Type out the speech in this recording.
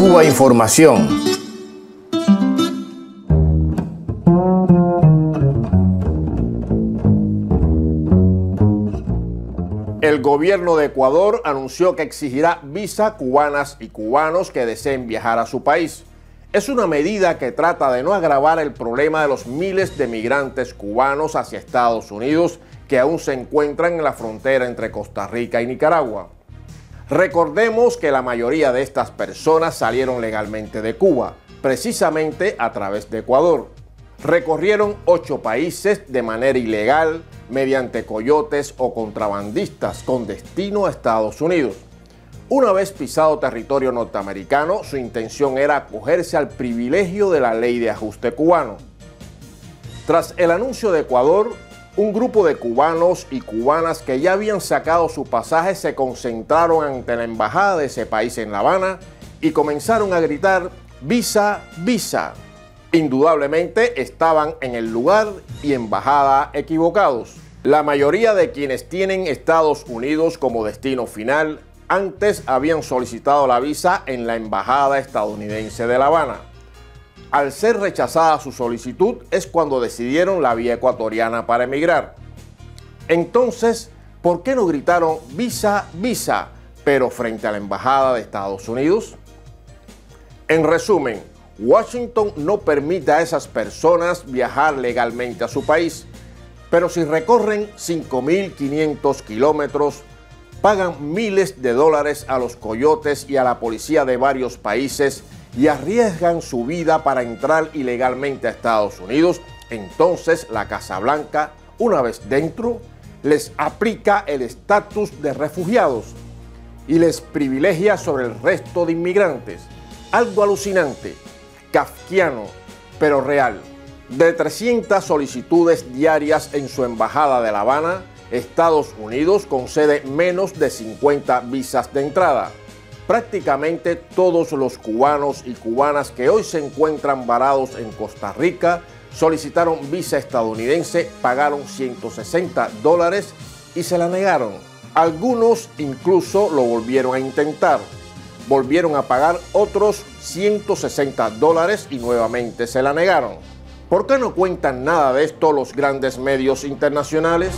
Cubainformación. El gobierno de Ecuador anunció que exigirá visa a cubanas y cubanos que deseen viajar a su país. Es una medida que trata de no agravar el problema de los miles de migrantes cubanos hacia Estados Unidos que aún se encuentran en la frontera entre Costa Rica y Nicaragua. Recordemos que la mayoría de estas personas salieron legalmente de Cuba, precisamente a través de Ecuador. Recorrieron 8 países de manera ilegal mediante coyotes o contrabandistas con destino a Estados Unidos. Una vez pisado territorio norteamericano, su intención era acogerse al privilegio de la ley de ajuste cubano. Tras el anuncio de Ecuador, un grupo de cubanos y cubanas que ya habían sacado su pasaje se concentraron ante la embajada de ese país en La Habana y comenzaron a gritar «¡Visa, visa!». Indudablemente estaban en el lugar y embajada equivocados. La mayoría de quienes tienen Estados Unidos como destino final antes habían solicitado la visa en la embajada estadounidense de La Habana. Al ser rechazada su solicitud es cuando decidieron la vía ecuatoriana para emigrar. Entonces, ¿por qué no gritaron visa, visa, pero frente a la embajada de Estados Unidos? En resumen, Washington no permite a esas personas viajar legalmente a su país, pero si recorren 5.500 kilómetros, pagan miles de dólares a los coyotes y a la policía de varios países y arriesgan su vida para entrar ilegalmente a Estados Unidos, entonces la Casa Blanca, una vez dentro, les aplica el estatus de refugiados y les privilegia sobre el resto de inmigrantes. Algo alucinante, kafkiano, pero real. De 300 solicitudes diarias en su embajada de La Habana, Estados Unidos concede menos de 50 visas de entrada. Prácticamente todos los cubanos y cubanas que hoy se encuentran varados en Costa Rica solicitaron visa estadounidense, pagaron $160 y se la negaron. Algunos incluso lo volvieron a intentar. Volvieron a pagar otros $160 y nuevamente se la negaron. ¿Por qué no cuentan nada de esto los grandes medios internacionales?